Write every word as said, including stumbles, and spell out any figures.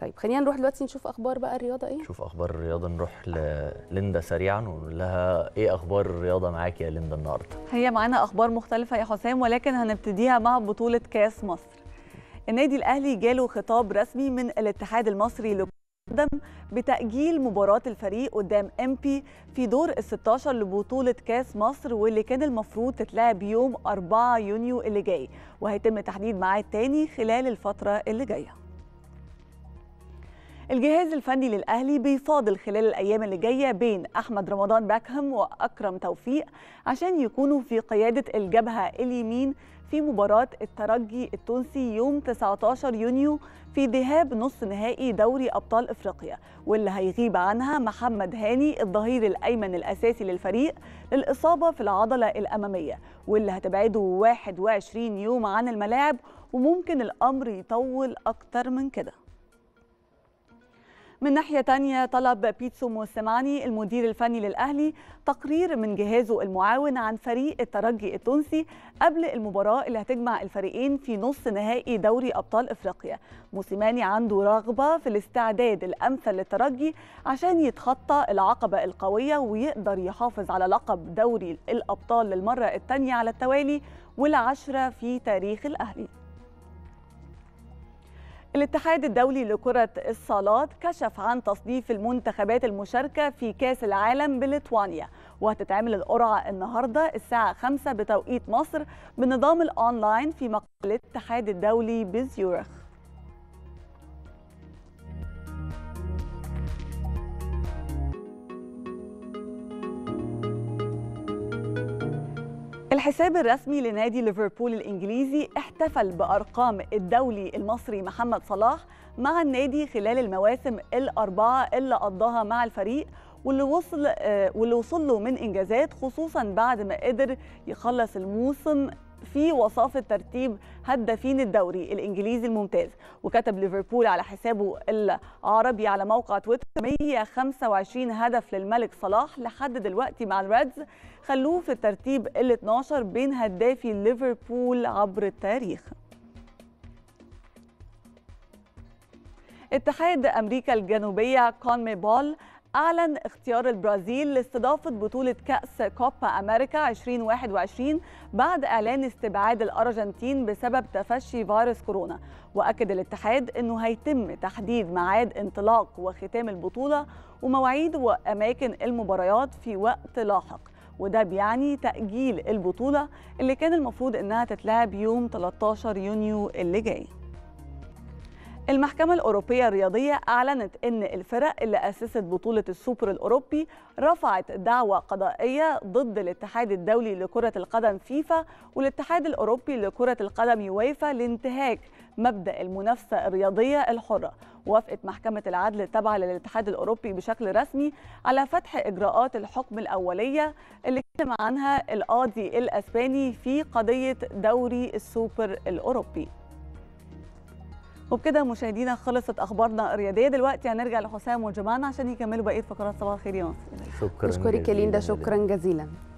طيب خلينا نروح دلوقتي نشوف اخبار بقى الرياضه. ايه نشوف اخبار الرياضه، نروح لليندا سريعا ونقول لها ايه اخبار الرياضه معاك يا ليندا النهارده؟ هي معانا اخبار مختلفه يا حسام، ولكن هنبتديها مع بطوله كاس مصر. النادي الاهلي جاله خطاب رسمي من الاتحاد المصري لكرة القدم بتاجيل مباراه الفريق قدام إنبي في دور الستاشر لبطوله كاس مصر، واللي كان المفروض تتلعب يوم أربعة يونيو اللي جاي، وهيتم تحديد ميعاد تاني خلال الفتره اللي جايه. الجهاز الفني للأهلي بيفاضل خلال الأيام اللي جاية بين أحمد رمضان باكهم وأكرم توفيق عشان يكونوا في قيادة الجبهة اليمين في مباراة الترجي التونسي يوم تسعتاشر يونيو في ذهاب نصف نهائي دوري أبطال إفريقيا، واللي هيغيب عنها محمد هاني الظهير الأيمن الأساسي للفريق للإصابة في العضلة الأمامية، واللي هتبعده واحد وعشرين يوم عن الملاعب، وممكن الأمر يطول أكتر من كده. من ناحية تانية، طلب بيتسو موسيماني المدير الفني للأهلي تقرير من جهازه المعاون عن فريق الترجي التونسي قبل المباراة اللي هتجمع الفريقين في نصف نهائي دوري أبطال إفريقيا. موسيماني عنده رغبة في الاستعداد الأمثل للترجي عشان يتخطى العقبة القوية ويقدر يحافظ على لقب دوري الأبطال للمرة الثانية على التوالي والعشرة في تاريخ الأهلي. الاتحاد الدولي لكرة الصالات كشف عن تصنيف المنتخبات المشاركة في كأس العالم بليتوانيا، وهتتعمل القرعة النهاردة الساعة خمسة بتوقيت مصر بنظام الأونلاين في مقر الاتحاد الدولي بزيورخ. الحساب الرسمي لنادي ليفربول الإنجليزي احتفل بأرقام الدولي المصري محمد صلاح مع النادي خلال المواسم الأربعة اللي قضاها مع الفريق، واللي وصل واللي وصل له من إنجازات، خصوصا بعد ما قدر يخلص الموسم في وصافة ترتيب هدافين الدوري الإنجليزي الممتاز. وكتب ليفربول على حسابه العربي على موقع تويتر: مية وخمسة وعشرين هدف للملك صلاح لحد دلوقتي مع الريدز، خلوه في الترتيب الاتناشر بين هدافي ليفربول عبر التاريخ. اتحاد أمريكا الجنوبية كونمي بول أعلن اختيار البرازيل لاستضافة بطولة كأس كوبا أمريكا ألفين وواحد وعشرين بعد إعلان استبعاد الأرجنتين بسبب تفشي فيروس كورونا، وأكد الاتحاد أنه هيتم تحديد ميعاد انطلاق وختام البطولة ومواعيد وأماكن المباريات في وقت لاحق، وده بيعني تأجيل البطولة اللي كان المفروض أنها تتلعب يوم تلتاشر يونيو اللي جاي. المحكمة الأوروبية الرياضية أعلنت أن الفرق اللي أسست بطولة السوبر الأوروبي رفعت دعوى قضائية ضد الاتحاد الدولي لكرة القدم فيفا والاتحاد الأوروبي لكرة القدم يويفا لانتهاك مبدأ المنافسة الرياضية الحرة. وافقت محكمة العدل التابعة للاتحاد الأوروبي بشكل رسمي على فتح إجراءات الحكم الأولية اللي اتكلم عنها القاضي الأسباني في قضية دوري السوبر الأوروبي. وبكده مشاهدينا خلصت اخبارنا الرياضيه، دلوقتي هنرجع لحسام وجماعنا عشان يكملوا بقيه فقرات صباح الخير يا مصر. شكرا، بشكرك يا ليندا، شكرا جزيلا.